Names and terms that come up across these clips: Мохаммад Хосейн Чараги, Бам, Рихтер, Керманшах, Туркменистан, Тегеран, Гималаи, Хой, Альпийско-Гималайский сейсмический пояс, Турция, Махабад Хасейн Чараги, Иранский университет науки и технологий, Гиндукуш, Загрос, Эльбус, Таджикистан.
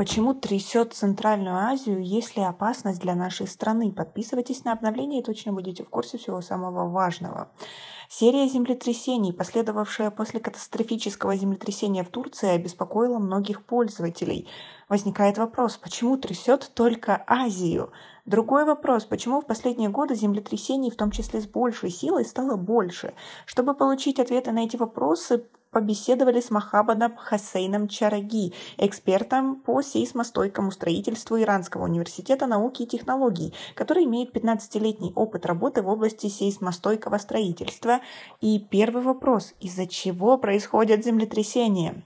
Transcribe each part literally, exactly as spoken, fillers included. Почему трясет Центральную Азию, есть ли опасность для нашей страны? Подписывайтесь на обновления и точно будете в курсе всего самого важного. Серия землетрясений, последовавшая после катастрофического землетрясения в Турции, обеспокоила многих пользователей. Возникает вопрос, почему трясет только Азию? Другой вопрос, почему в последние годы землетрясений, в том числе с большей силой, стало больше? Чтобы получить ответы на эти вопросы, побеседовали с Махабадом Хасейном Чараги, экспертом по сейсмостойкому строительству Иранского университета науки и технологий, который имеет пятнадцатилетний опыт работы в области сейсмостойкого строительства. И первый вопрос: из-за чего происходят землетрясения?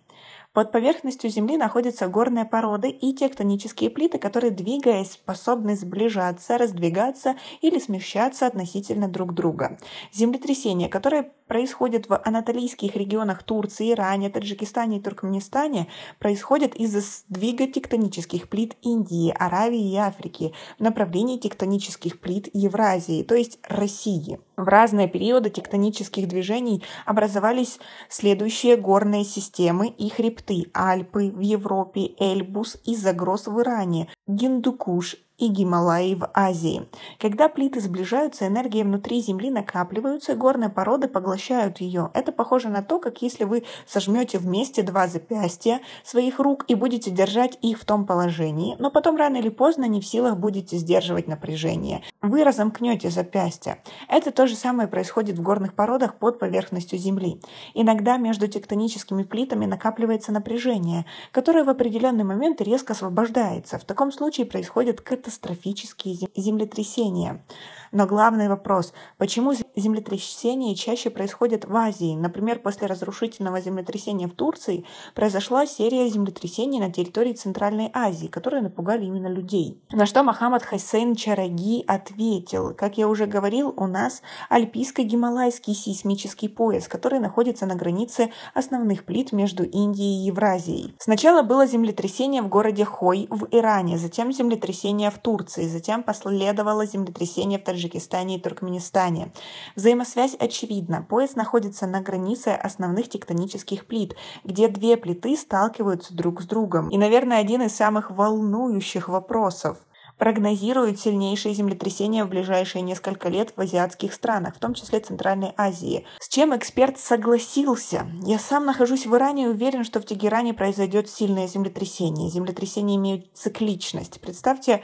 Под поверхностью Земли находятся горные породы и тектонические плиты, которые, двигаясь, способны сближаться, раздвигаться или смещаться относительно друг друга. Землетрясения, которые происходят в анатолийских регионах Турции, Иране, Таджикистане и Туркменистане, происходят из-за сдвига тектонических плит Индии, Аравии и Африки в направлении тектонических плит Евразии, то есть России. В разные периоды тектонических движений образовались следующие горные системы и хребты. Альпы в Европе, Эльбус и Загрос в Иране, Гиндукуш и Гималаи в Азии. Когда плиты сближаются, энергия внутри Земли накапливается, и горные породы поглощают ее. Это похоже на то, как если вы сожмете вместе два запястья своих рук и будете держать их в том положении, но потом рано или поздно не в силах будете сдерживать напряжение. Вы разомкнете запястья. Это то же самое происходит в горных породах под поверхностью Земли. Иногда между тектоническими плитами накапливается напряжение, которое в определенный момент резко освобождается. В таком случае происходит катастрофа. Катастрофические землетрясения. Но главный вопрос, почему землетрясения чаще происходят в Азии? Например, после разрушительного землетрясения в Турции произошла серия землетрясений на территории Центральной Азии, которые напугали именно людей. На что Мохаммад Хосейн Чараги ответил: как я уже говорил, у нас Альпийско-Гималайский сейсмический пояс, который находится на границе основных плит между Индией и Евразией. Сначала было землетрясение в городе Хой в Иране, затем землетрясение в в Турции, затем последовало землетрясение в Таджикистане и Туркменистане. Взаимосвязь очевидна. Пояс находится на границе основных тектонических плит, где две плиты сталкиваются друг с другом. И, наверное, один из самых волнующих вопросов. Прогнозируют сильнейшие землетрясения в ближайшие несколько лет в азиатских странах, в том числе Центральной Азии. С чем эксперт согласился? Я сам нахожусь в Иране и уверен, что в Тегеране произойдет сильное землетрясение. Землетрясения имеют цикличность. Представьте,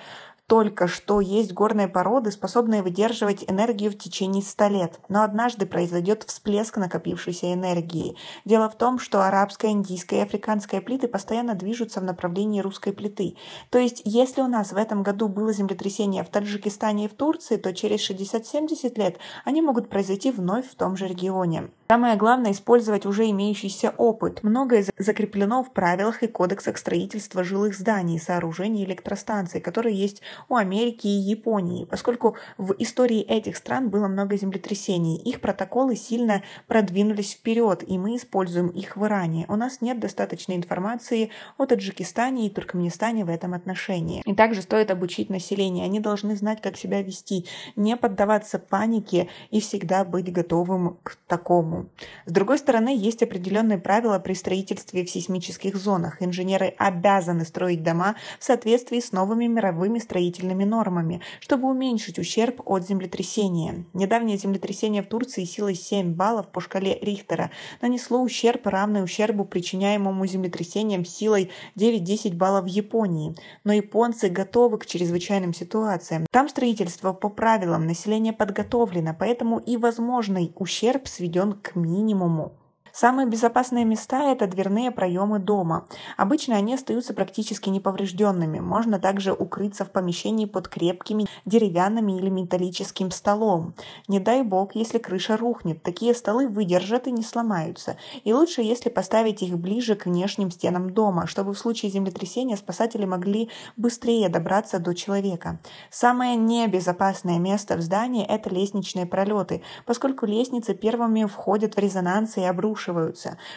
только что есть горные породы, способные выдерживать энергию в течение ста лет. Но однажды произойдет всплеск накопившейся энергии. Дело в том, что арабская, индийская и африканская плиты постоянно движутся в направлении русской плиты. То есть, если у нас в этом году было землетрясение в Таджикистане и в Турции, то через шестьдесят-семьдесят лет они могут произойти вновь в том же регионе. Самое главное – использовать уже имеющийся опыт. Многое закреплено в правилах и кодексах строительства жилых зданий, сооружений, электростанций, которые есть у Америки и Японии. Поскольку в истории этих стран было много землетрясений, их протоколы сильно продвинулись вперед, и мы используем их в Иране. У нас нет достаточной информации о Таджикистане и Туркменистане в этом отношении. И также стоит обучить население. Они должны знать, как себя вести, не поддаваться панике и всегда быть готовым к такому. С другой стороны, есть определенные правила при строительстве в сейсмических зонах. Инженеры обязаны строить дома в соответствии с новыми мировыми строительными нормами, чтобы уменьшить ущерб от землетрясения. Недавнее землетрясение в Турции силой семь баллов по шкале Рихтера нанесло ущерб, равный ущербу, причиняемому землетрясением силой девять-десять баллов в Японии. Но японцы готовы к чрезвычайным ситуациям. Там строительство по правилам, население подготовлено, поэтому и возможный ущерб сведен к минимуму. Самые безопасные места – это дверные проемы дома. Обычно они остаются практически неповрежденными. Можно также укрыться в помещении под крепкими деревянными или металлическим столом. Не дай бог, если крыша рухнет. Такие столы выдержат и не сломаются. И лучше, если поставить их ближе к внешним стенам дома, чтобы в случае землетрясения спасатели могли быстрее добраться до человека. Самое небезопасное место в здании – это лестничные пролеты, поскольку лестницы первыми входят в резонанс и обрушиваются.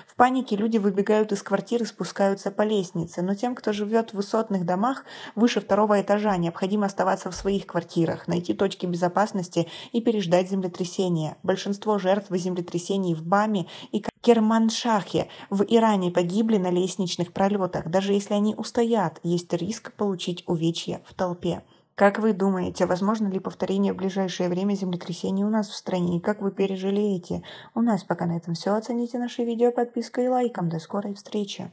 В панике люди выбегают из квартир и спускаются по лестнице, но тем, кто живет в высотных домах выше второго этажа, необходимо оставаться в своих квартирах, найти точки безопасности и переждать землетрясение. Большинство жертв землетрясений в Баме и Керманшахе в Иране погибли на лестничных пролетах. Даже если они устоят, есть риск получить увечья в толпе. Как вы думаете, возможно ли повторение в ближайшее время землетрясений у нас в стране? И как вы пережили эти? У нас пока на этом все. Оцените наши видео подпиской и лайком. До скорой встречи!